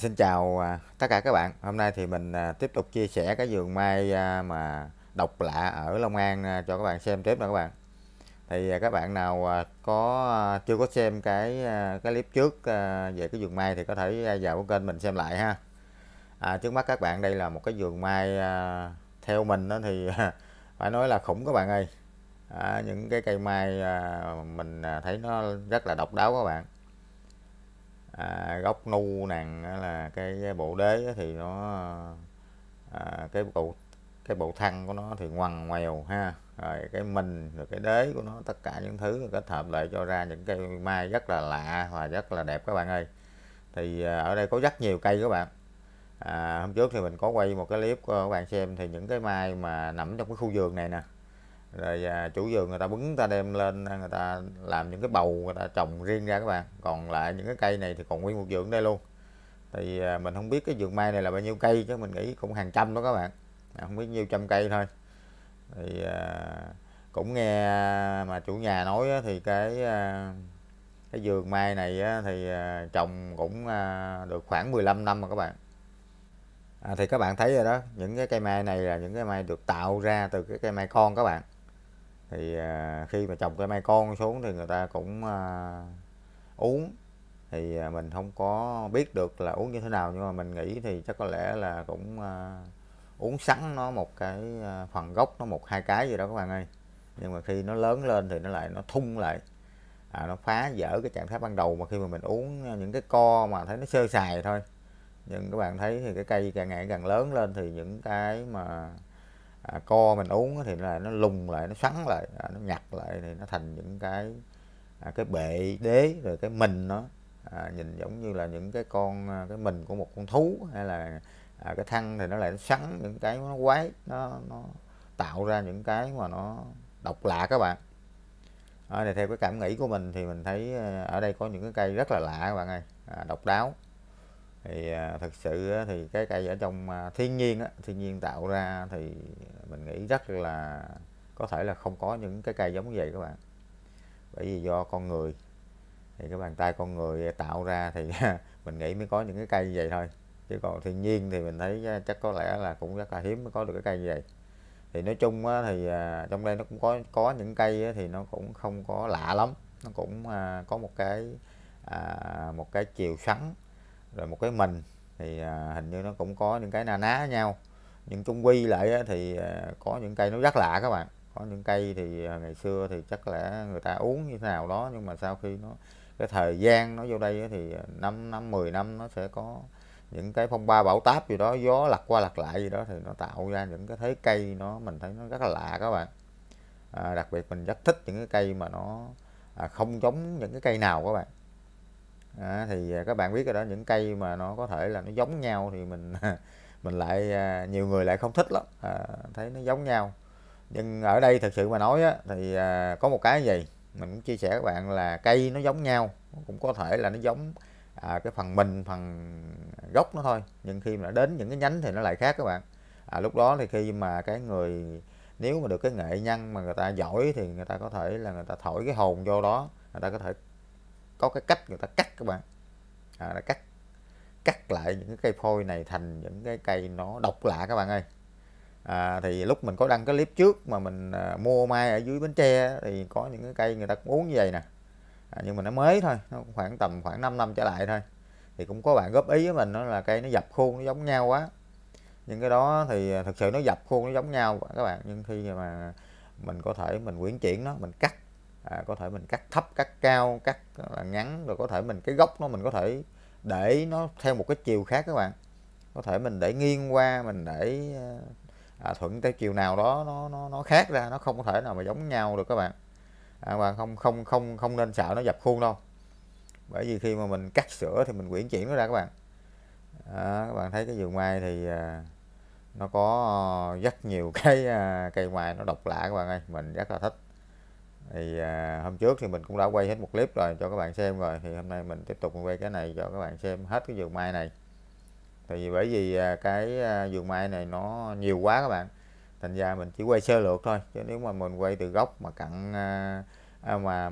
Xin chào tất cả các bạn. Hôm nay thì mình tiếp tục chia sẻ cái vườn mai mà độc lạ ở Long An cho các bạn xem tiếp nè các bạn. Thì các bạn nào chưa có xem cái clip trước về cái vườn mai thì có thể vào cái kênh mình xem lại ha. Trước mắt các bạn đây là một cái vườn mai theo mình đó thì phải nói là khủng các bạn ơi. Những cái cây mai mình thấy nó rất là độc đáo các bạn. Gốc nu nàng là cái bộ đế thì nó cái bộ thân của nó thì ngoằn ngoèo ha, rồi cái mình rồi cái đế của nó, tất cả những thứ kết hợp lại cho ra những cây mai rất là lạ và rất là đẹp các bạn ơi. Thì ở đây có rất nhiều cây các bạn. Hôm trước thì mình có quay một cái clip các bạn xem, thì những cái mai mà nằm trong cái khu vườn này nè, rồi chủ vườn người ta bứng ta đem lên, người ta làm những cái bầu, người ta trồng riêng ra các bạn. Còn lại những cái cây này thì còn nguyên một vườn đây luôn. Thì mình không biết cái vườn mai này là bao nhiêu cây, chứ mình nghĩ cũng hàng trăm đó các bạn, không biết nhiêu trăm cây thôi. Thì cũng nghe mà chủ nhà nói thì cái vườn mai này thì trồng cũng được khoảng 15 năm rồi các bạn. Thì các bạn thấy rồi đó, những cái cây mai này là những cái mai được tạo ra từ cái cây mai con các bạn. Thì khi mà trồng cây mai con xuống thì người ta cũng uống, thì mình không có biết được là uống như thế nào, nhưng mà mình nghĩ thì chắc có lẽ là cũng uống sẵn nó một cái phần gốc, nó một hai cái gì đó các bạn ơi. Nhưng mà khi nó lớn lên thì nó lại nó thung lại, nó phá vỡ cái trạng thái ban đầu mà khi mà mình uống những cái co mà thấy nó sơ sài thôi. Nhưng các bạn thấy thì cái cây càng ngày càng lớn lên thì những cái mà co mình uống thì nó lùng lại, nó xoắn lại, nó nhặt lại thì nó thành những cái bệ đế rồi cái mình nó nhìn giống như là những cái mình của một con thú, hay là cái thân thì nó lại nó xoắn những cái nó quái, nó tạo ra những cái mà nó độc lạ các bạn. Này theo cái cảm nghĩ của mình thì mình thấy ở đây có những cái cây rất là lạ các bạn ơi, độc đáo. Thì thật sự thì cái cây ở trong thiên nhiên tạo ra thì mình nghĩ rất là có thể là không có những cái cây giống như vậy các bạn. Bởi vì do con người, thì cái bàn tay con người tạo ra thì mình nghĩ mới có những cái cây như vậy thôi. Chứ còn thiên nhiên thì mình thấy chắc có lẽ là cũng rất là hiếm mới có được cái cây như vậy. Thì nói chung thì trong đây nó cũng có những cây thì nó cũng không có lạ lắm. Nó cũng có một cái chiều xoắn, rồi một cái mình, thì hình như nó cũng có những cái na ná nhau. Nhưng chung quy lại thì có những cây nó rất lạ các bạn. Có những cây thì ngày xưa thì chắc là người ta uống như thế nào đó, nhưng mà sau khi nó cái thời gian nó vô đây thì 5 năm 10 năm nó sẽ có những cái phong ba bão táp gì đó, gió lật qua lật lại gì đó, thì nó tạo ra những cái thế cây nó mình thấy nó rất là lạ các bạn. Đặc biệt mình rất thích những cái cây mà nó không giống những cái cây nào các bạn. Thì các bạn biết rồi đó, những cây mà nó có thể là nó giống nhau thì mình lại nhiều người lại không thích lắm, thấy nó giống nhau. Nhưng ở đây thật sự mà nói thì có một cái gì mình cũng chia sẻ các bạn là cây nó giống nhau cũng có thể là nó giống cái phần mình, phần gốc nó thôi, nhưng khi mà đến những cái nhánh thì nó lại khác các bạn. Lúc đó thì khi mà cái người nếu mà được cái nghệ nhân mà người ta giỏi thì người ta có thể là người ta thổi cái hồn vô đó, người ta có thể có cái cách người ta cắt các bạn, cắt lại những cái cây phôi này thành những cái cây nó độc lạ các bạn ơi. Thì lúc mình có đăng cái clip trước mà mình mua mai ở dưới Bến Tre thì có những cái cây người ta cũng uống như vậy nè, nhưng mà nó mới thôi, nó khoảng tầm khoảng 5 năm trở lại thôi. Thì cũng có bạn góp ý với mình đó là cây nó dập khuôn nó giống nhau quá. Nhưng cái đó thì thực sự nó dập khuôn nó giống nhau các bạn, nhưng khi mà mình có thể mình quyển chuyển nó, mình cắt, có thể mình cắt thấp, cắt cao, cắt ngắn, rồi có thể mình cái gốc nó mình có thể để nó theo một cái chiều khác các bạn. Có thể mình để nghiêng qua, mình để thuận theo chiều nào đó nó khác ra, nó không có thể nào mà giống nhau được các bạn. Và không nên sợ nó dập khuôn đâu. Bởi vì khi mà mình cắt sữa thì mình quyển chuyển nó ra các bạn. Các bạn thấy cái vườn mai thì nó có rất nhiều cái cây mai nó độc lạ các bạn ơi, mình rất là thích. Thì hôm trước thì mình cũng đã quay hết một clip rồi cho các bạn xem rồi, thì hôm nay mình tiếp tục quay cái này cho các bạn xem hết cái vườn mai này. Thì bởi vì cái vườn mai này nó nhiều quá các bạn, thành ra mình chỉ quay sơ lược thôi, chứ nếu mà mình quay từ gốc mà cặn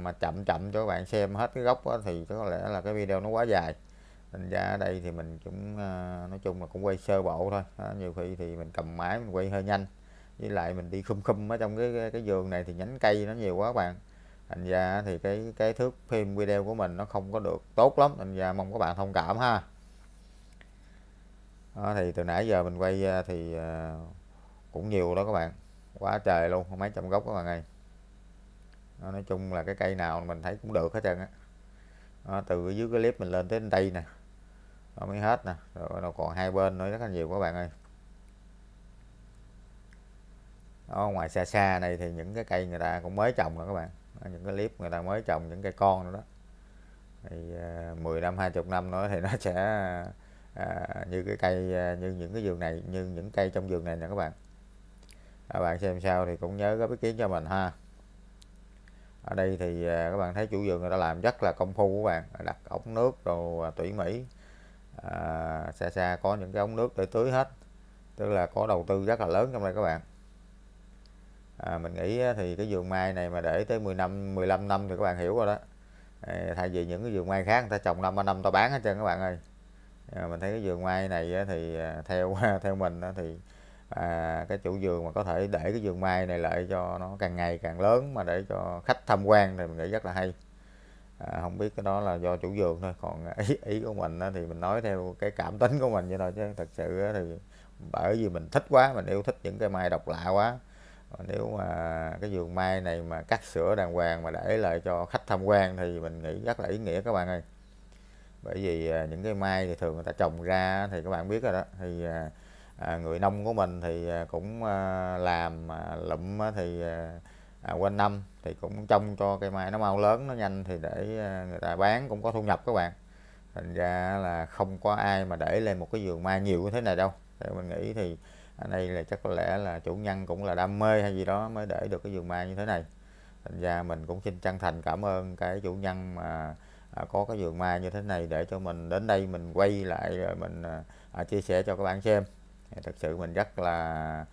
mà chậm cho các bạn xem hết cái gốc thì có lẽ là cái video nó quá dài. Thành ra ở đây thì mình cũng nói chung là cũng quay sơ bộ thôi. Nhiều khi thì mình cầm máy mình quay hơi nhanh, với lại mình đi khum khum ở trong cái vườn này thì nhánh cây nó nhiều quá các bạn. Thành ra thì cái thước phim video của mình nó không có được tốt lắm, thành ra mong các bạn thông cảm ha. Đó, thì từ nãy giờ mình quay thì cũng nhiều đó các bạn, quá trời luôn, mấy trăm gốc các bạn ơi. Đó, nói chung là cái cây nào mình thấy cũng được hết trơn á. Từ dưới cái clip mình lên tới đây nè, nó mới hết nè, rồi nó còn hai bên nữa rất là nhiều các bạn ơi. Đó, ngoài xa xa này thì những cái cây người ta cũng mới trồng rồi các bạn. Đó, những cái clip người ta mới trồng những cây con nữa đó. Thì 10 năm 20 năm nữa thì nó sẽ như cái cây, như những cái vườn này, như những cây trong vườn này nè các bạn. Các bạn xem sao thì cũng nhớ góp ý kiến cho mình ha. Ở đây thì các bạn thấy chủ vườn người ta làm rất là công phu các bạn, đặt ống nước rồi tỉ mỉ. Xa xa có những cái ống nước để tưới hết, tức là có đầu tư rất là lớn trong đây các bạn. Mình nghĩ thì cái vườn mai này mà để tới 10 năm 15 năm thì các bạn hiểu rồi đó. Thay vì những cái vườn mai khác người ta trồng 5 năm ta bán hết trơn các bạn ơi. Mình thấy cái vườn mai này thì theo mình thì cái chủ vườn mà có thể để cái vườn mai này lại cho nó càng ngày càng lớn mà để cho khách tham quan thì mình nghĩ rất là hay. Không biết cái đó là do chủ vườn thôi, còn ý của mình thì mình nói theo cái cảm tính của mình vậy thôi, chứ thật sự thì bởi vì mình thích quá, mình yêu thích những cái mai độc lạ quá. Nếu mà cái vườn mai này mà cắt sữa đàng hoàng mà để lại cho khách tham quan thì mình nghĩ rất là ý nghĩa các bạn ơi. Bởi vì những cái mai thì thường người ta trồng ra thì các bạn biết rồi đó, thì người nông của mình thì cũng làm lụm thì quanh năm thì cũng trông cho cây mai nó mau lớn nó nhanh thì để người ta bán cũng có thu nhập các bạn. Thành ra là không có ai mà để lên một cái vườn mai nhiều như thế này đâu. Thì mình nghĩ thì ở đây là chắc có lẽ là chủ nhân cũng là đam mê hay gì đó mới để được cái vườn mai như thế này. Thành ra mình cũng xin chân thành cảm ơn cái chủ nhân mà có cái vườn mai như thế này để cho mình đến đây mình quay lại rồi mình chia sẻ cho các bạn xem. Thật sự mình rất là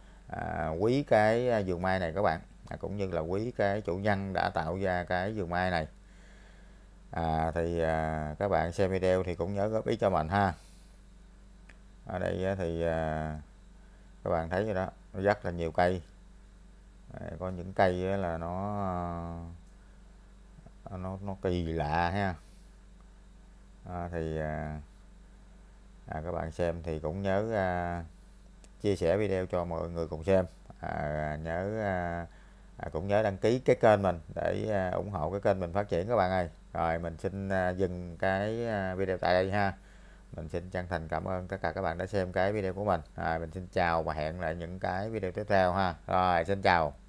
quý cái vườn mai này các bạn, cũng như là quý cái chủ nhân đã tạo ra cái vườn mai này. Các bạn xem video thì cũng nhớ góp ý cho mình ha. Ở đây thì các bạn thấy rồi đó, nó rất là nhiều cây. Có những cây là nó kỳ lạ ha. Các bạn xem thì cũng nhớ chia sẻ video cho mọi người cùng xem. Cũng nhớ đăng ký cái kênh mình để ủng hộ cái kênh mình phát triển các bạn ơi. Rồi mình xin dừng cái video tại đây ha. Mình xin chân thành cảm ơn tất cả các bạn đã xem cái video của mình. Mình xin chào và hẹn lại những cái video tiếp theo ha. Rồi xin chào.